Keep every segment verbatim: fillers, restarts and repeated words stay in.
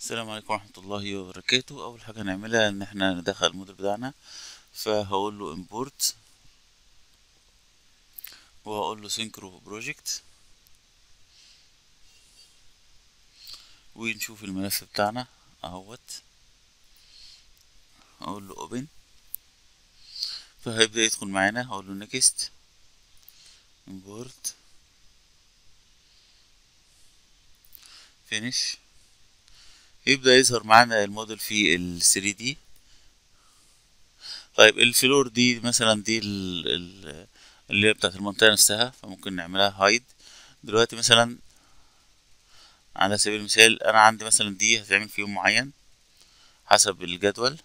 السلام عليكم ورحمة الله وبركاته. أول حاجة هنعملها إن احنا ندخل الموديل بتاعنا، فهقول له import وهقول له synchro project ونشوف الملف بتاعنا اهوت. هقول له open فهيبدأ يدخل معانا. هقول له next import finish، يبدأ يظهر معانا الموديل في ال ثري دي. طيب الفلور دي مثلا دي ال ال اللي هي بتاعة المنطقة نفسها، فممكن نعملها هايد. دلوقتي مثلا على سبيل المثال أنا عندي مثلا دي هتعمل في يوم معين حسب الجدول.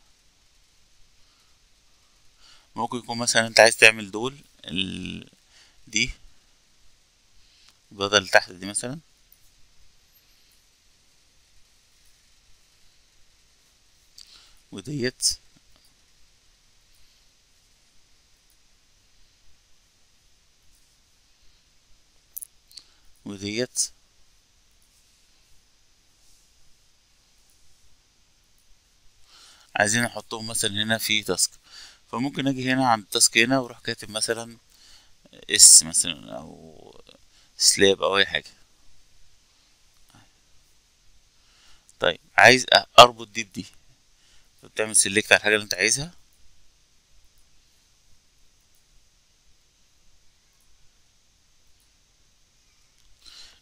ممكن يكون مثلا أنت عايز تعمل دول ال دي بدل تحت دي مثلا، وديت وديت عايزين نحطهم مثلا هنا في تاسك. فممكن اجي هنا عند التاسك هنا واروح كاتب مثلا اس مثلا او سلاب او اي حاجه. طيب عايز اربط دي بدي، بتعمل سيلكت على الحاجة اللي انت عايزها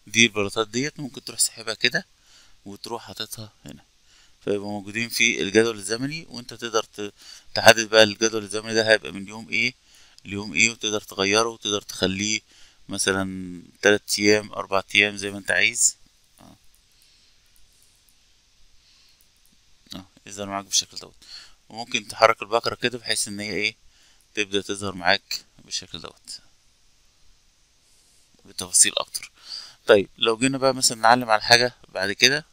دي. البلاطات ديت ممكن تروح سحبها كده وتروح حاططها هنا، فيبقى موجودين في الجدول الزمني، وانت تقدر تحدد بقى الجدول الزمني ده هيبقى من يوم ايه ليوم ايه، وتقدر تغيره وتقدر تخليه مثلا تلات ايام اربع ايام زي ما انت عايز. يظهر معاك بالشكل دوت، وممكن تحرك البكرة كده بحيث ان هي ايه تبدأ تظهر معاك بالشكل دوت بتفاصيل اكتر. طيب لو جينا بقى مثلا نعلم على حاجة بعد كده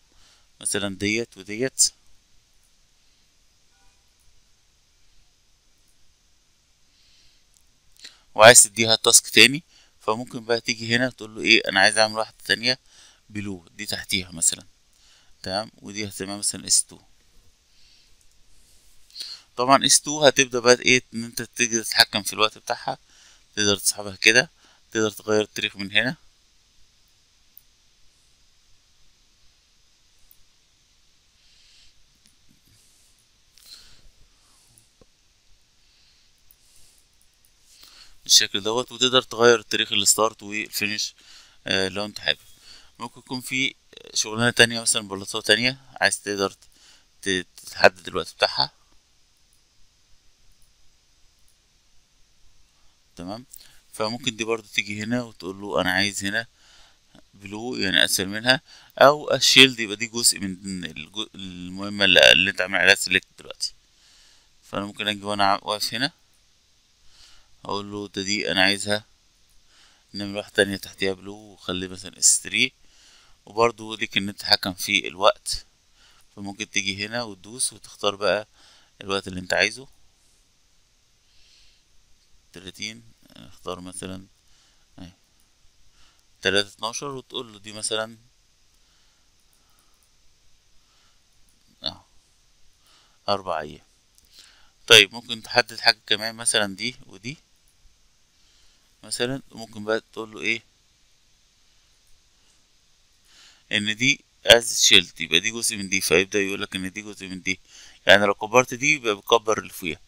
مثلا ديت وديت وعايز تديها تاسك تاني، فممكن بقى تيجي هنا تقول له ايه انا عايز اعمل واحدة تانية بلو دي تحتيها مثلا، تمام، ودي هتبقى مثلا اس اتنين. طبعا اس اتنين هتبدأ بقى ايه ان انت تقدر تتحكم في الوقت بتاعها، تقدر تسحبها كده، تقدر تغير التاريخ من هنا، بالشكل دوت، وتقدر تغير التاريخ الستارت والفينيش آه لو انت حابب. ممكن يكون في شغلانة تانية مثلا بلاطة تانية عايز تقدر تحدد الوقت بتاعها، تمام، فممكن دي برضو تيجي هنا وتقول له انا عايز هنا بلو يعني اسهل منها، او اشيلد يبقى دي جزء من المهمه اللي انت عامل عليها سيلكت دلوقتي. فانا ممكن اجي وانا واقف هنا اقول له ده دي انا عايزها نعمل واحده تانية تحتيها بلو، وخلي مثلا اس تلاتة، وبرضو ليك ان انت تتحكم في الوقت، فممكن تيجي هنا وتدوس وتختار بقى الوقت اللي انت عايزه تلاتين، اختار مثلا اهي تلاتة اتناشر، وتقول له دي مثلا اه اربع ايام. طيب ممكن تحدد حاجة كمان مثلا دي ودي مثلا، وممكن بقى تقول له ايه ان دي از شيلت يبقى دي جزء من دي، فيبدأ يقولك ان دي جزء من دي، يعني لو كبرت دي يبقى بيكبر اللي فيها.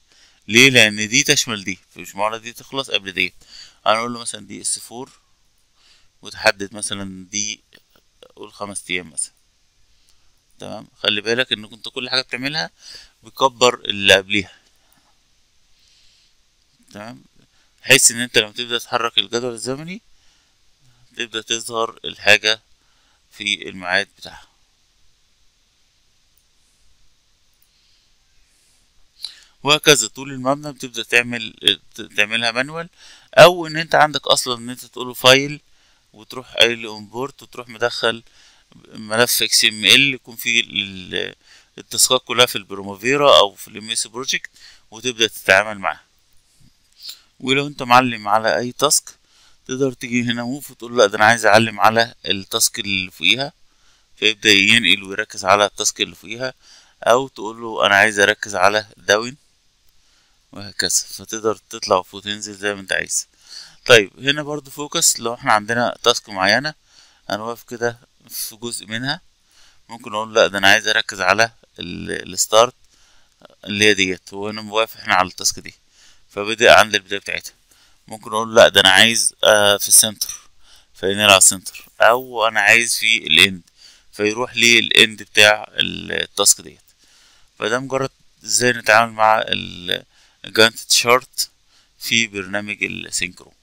ليه؟ لان دي تشمل دي، فمش معنى دي تخلص قبل ديت. انا اقول له مثلا دي اس اربعة وتحدد مثلا دي اقول خمس ايام مثلا، تمام. خلي بالك ان كنت كل حاجه بتعملها بكبر اللي قبليها، تمام، بحيث ان انت لما تبدا تحرك الجدول الزمني تبدا تظهر الحاجه في الميعاد بتاعها. وهكذا طول المبنى بتبدأ تعمل تعملها مانوال، او ان انت عندك اصلا ان انت تقوله فايل وتروح قايل امبورت وتروح مدخل ملف اكس ام ال يكون فيه التاسكات كلها في البرومافيرا او في الام اس بروجكت وتبدأ تتعامل معاها. ولو انت معلم على اي تاسك تقدر تيجي هنا موف وتقول لا ده انا عايز اعلم على التاسك اللي فوقيها، فيبدأ ينقل ويركز على التاسك اللي فيها، او تقول له انا عايز اركز على داون وهكذا، فتقدر تطلع وتنزل زي ما انت عايز. طيب هنا برضو فوكس، لو احنا عندنا تاسك معينة انا واقف كده في جزء منها، ممكن اقول لا ده انا عايز اركز على الستارت اللي هي ديت، وهنا واقف احنا على التاسك دي فبدأ عند البداية بتاعتها. ممكن اقول لا ده انا عايز آه في السنتر فينقل على السنتر، او انا عايز في الاند فيروح ليه الاند بتاع التاسك ديت. فده مجرد ازاي نتعامل مع الجانت شارت في برنامج السينكرو.